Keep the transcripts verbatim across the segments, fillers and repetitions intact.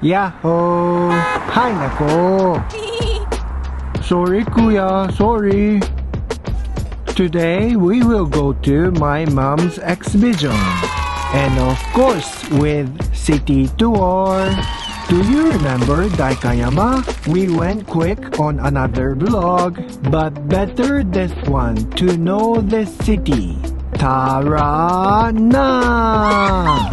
Yahoo! Hi, Nako! Sorry, Kuya, sorry! Today we will go to my mom's exhibition. And of course, with city tour. Do you remember Daikanyama? We went quick on another vlog, but better this one to know this city. Tarana!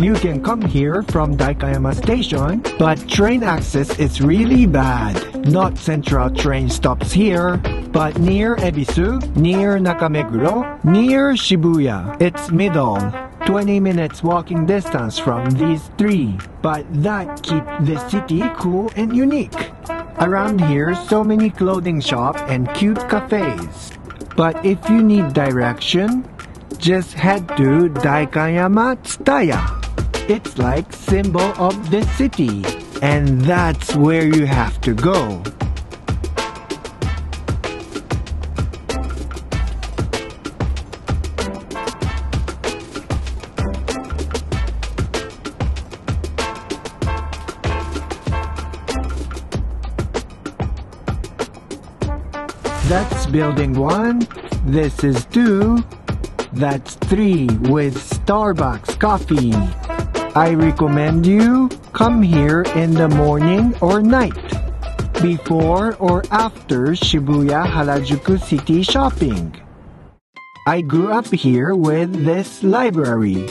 You can come here from Daikanyama Station, but train access is really bad. Not central train stops here, but near Ebisu, near Nakameguro, near Shibuya. It's middle. twenty minutes walking distance from these three, but that keep the city cool and unique. Around here, so many clothing shop and cute cafes. But if you need direction, just head to Daikanyama Tsutaya. It's like symbol of the city, and that's where you have to go. That's building one, this is two, that's three with Starbucks coffee. I recommend you come here in the morning or night, before or after Shibuya Harajuku city shopping. I grew up here with this library.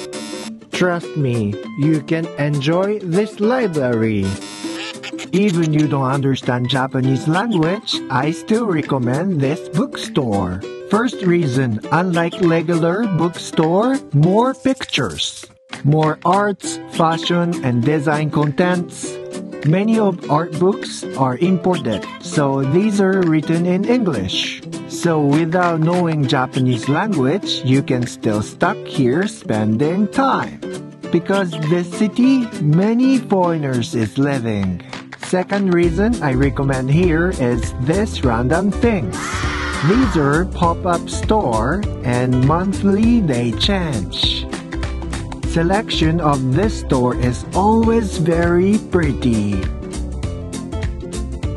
Trust me, you can enjoy this library. Even you don't understand Japanese language, I still recommend this bookstore. First reason, unlike regular bookstore, more pictures. More arts, fashion and design contents. Many of art books are imported, so these are written in English. So without knowing Japanese language, you can still stuck here spending time. Because this city, many foreigners is living. Second reason I recommend here is this random things. These are pop-up store and monthly they change. Selection of this store is always very pretty.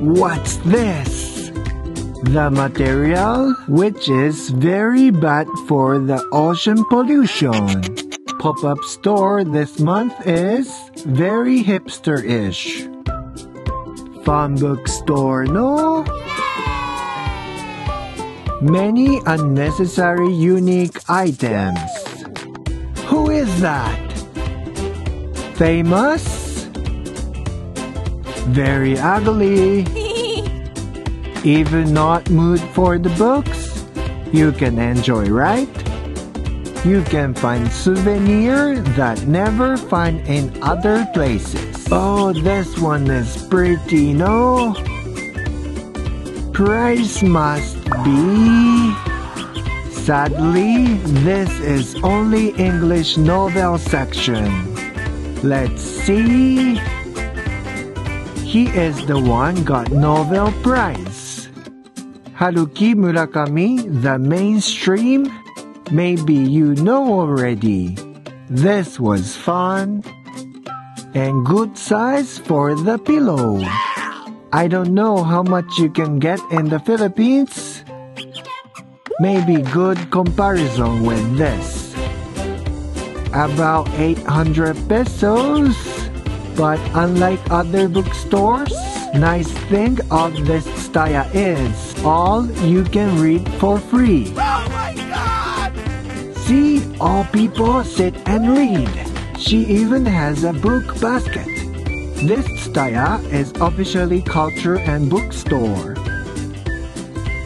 What's this? The material, which is very bad for the ocean pollution. Pop-up store this month is very hipster-ish. Fun bookstore, no? Many unnecessary unique items. Who is that? Famous? Very ugly. Even not mood for the books? You can enjoy, right? You can find souvenir that never find in other places. Oh, this one is pretty, no? Price must be... Sadly, this is only English novel section. Let's see... He is the one got Nobel Prize. Haruki Murakami, the mainstream? Maybe you know already. This was fun. And good size for the pillow. I don't know how much you can get in the Philippines. Maybe good comparison with this. About eight hundred pesos. But unlike other bookstores, nice thing of this Tsutaya is all you can read for free. Oh my God! See, all people sit and read. She even has a book basket. This Tsutaya is officially culture and bookstore.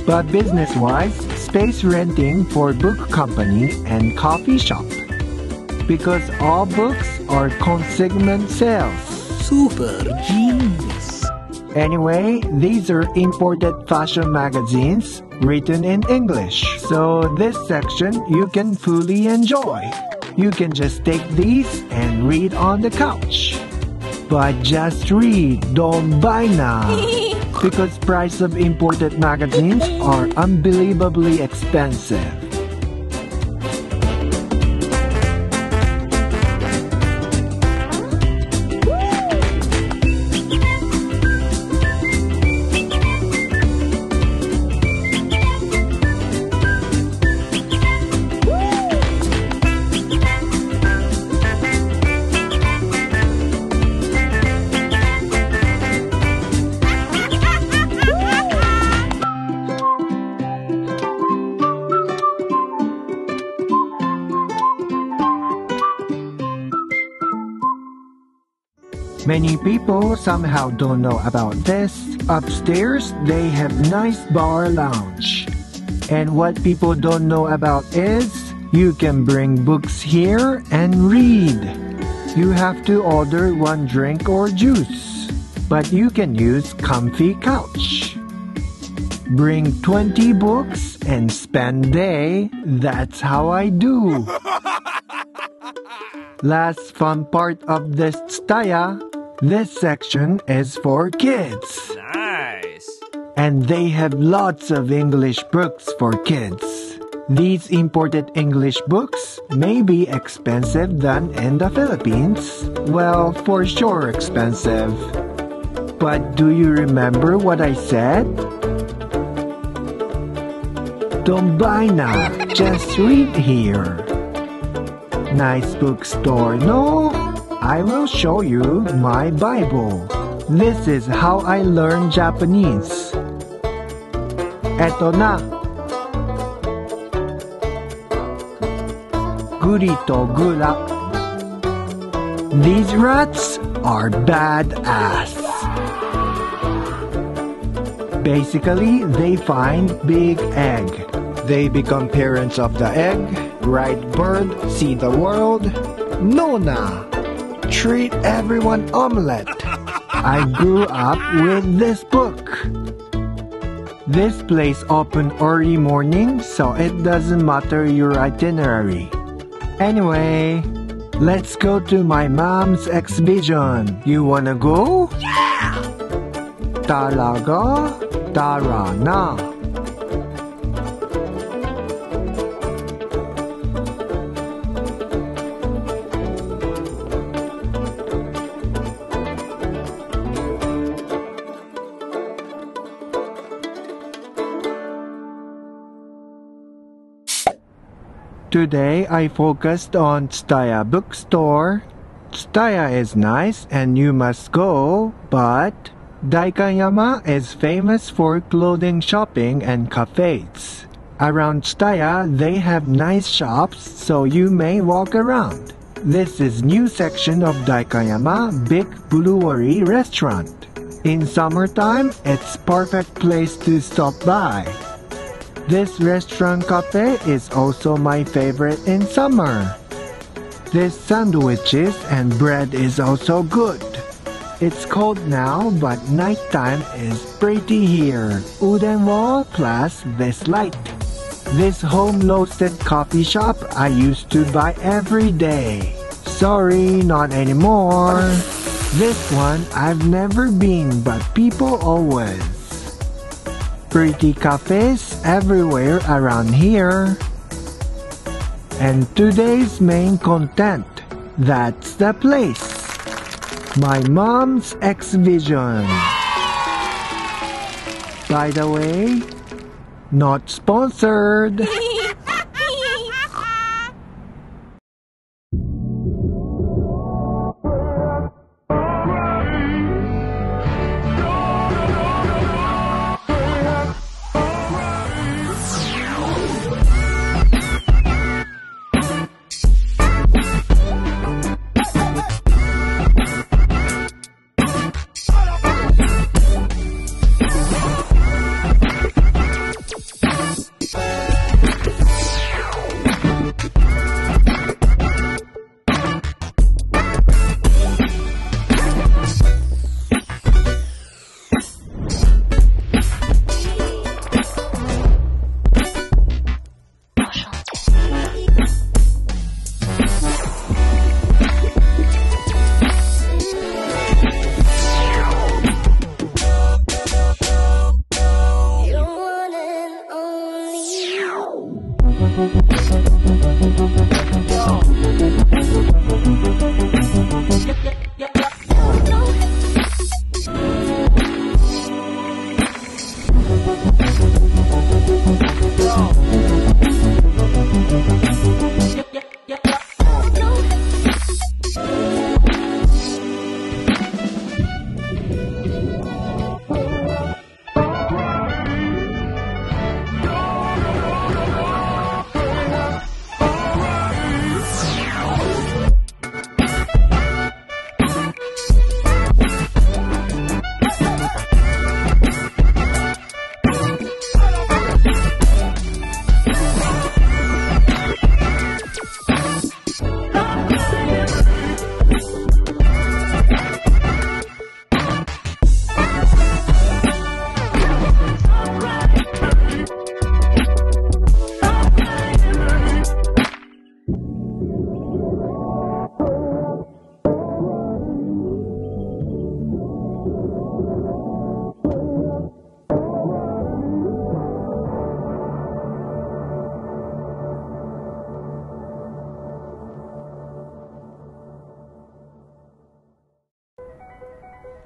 But business-wise, space renting for book company and coffee shop. Because all books are consignment sales. Super genius! Anyway, these are imported fashion magazines written in English. So this section you can fully enjoy. You can just take these and read on the couch. But just read, don't buy now. Because price of imported magazines are unbelievably expensive. Many people somehow don't know about this. Upstairs, they have nice bar lounge. And what people don't know about is, you can bring books here and read. You have to order one drink or juice, but you can use comfy couch. Bring twenty books and spend day. That's how I do. Last fun part of this Tsutaya, this section is for kids. Nice. And they have lots of English books for kids. These imported English books may be expensive than in the Philippines. Well, for sure expensive. But do you remember what I said? Don't buy now, just read here. Nice bookstore, no? I will show you my Bible. This is how I learn Japanese. Etona. Guri to Gura. These rats are badass. Basically, they find big egg. They become parents of the egg, right bird, see the world. Nona! Treat everyone omelette. I grew up with this book. This place open early morning, so it doesn't matter your itinerary. Anyway, let's go to my mom's exhibition. You wanna go? Yeah! Talaga? Darana. Today I focused on Tsutaya bookstore. Tsutaya is nice and you must go, but Daikanyama is famous for clothing shopping and cafes. Around Tsutaya, they have nice shops, so you may walk around. This is new section of Daikanyama Big Brewery Restaurant. In summertime, it's perfect place to stop by. This restaurant cafe is also my favorite in summer. This sandwiches and bread is also good. It's cold now, but nighttime is pretty here. Wooden wall plus this light. This home-roasted coffee shop I used to buy every day. Sorry, not anymore. This one I've never been, but people always. Pretty cafes everywhere around here. And today's main content. That's the place. My mom's exhibition. By the way, not sponsored.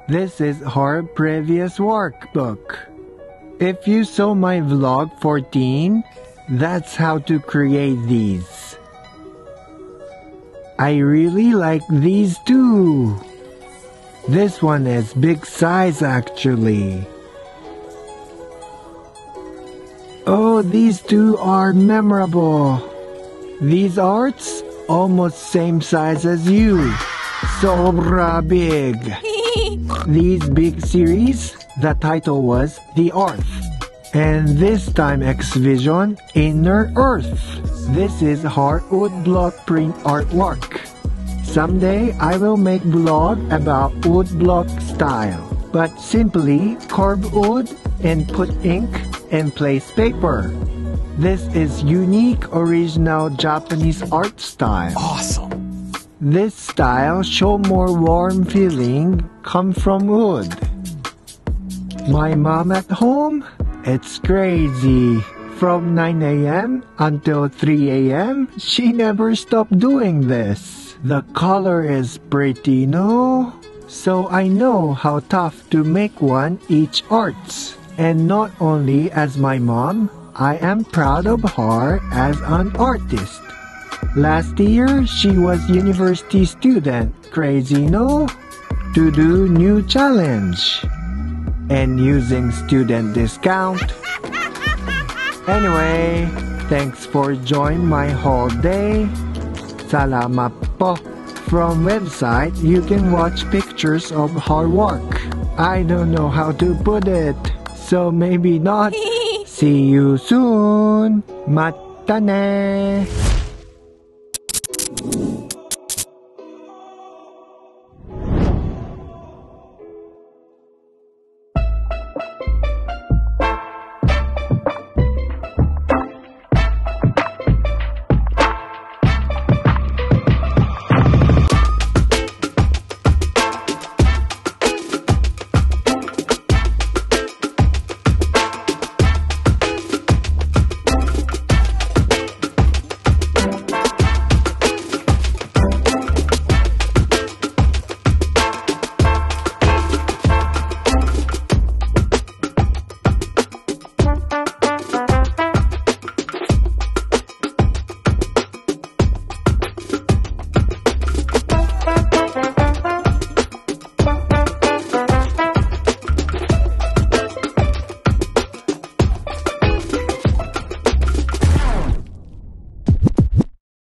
This is her previous workbook. If you saw my vlog fourteen, that's how to create these. I really like these too. This one is big size actually. Oh, these two are memorable. These arts, almost same size as you. Sobra big. These big series, the title was The Earth. And this time X-Vision, Inner Earth. This is her woodblock print artwork. Someday I will make blog about woodblock style. But simply carve wood and put ink and place paper. This is unique original Japanese art style. Awesome! This style show more warm feeling come from wood. My mom at home? It's crazy. From nine A M until three A M she never stopped doing this. The color is pretty, no? So I know how tough to make one each arts. And not only as my mom, I am proud of her as an artist. Last year, she was university student, crazy no? To do new challenge. And using student discount. Anyway, thanks for joining my whole day. Salamat po. From website, you can watch pictures of her work. I don't know how to put it. So maybe not. See you soon. Mata ne.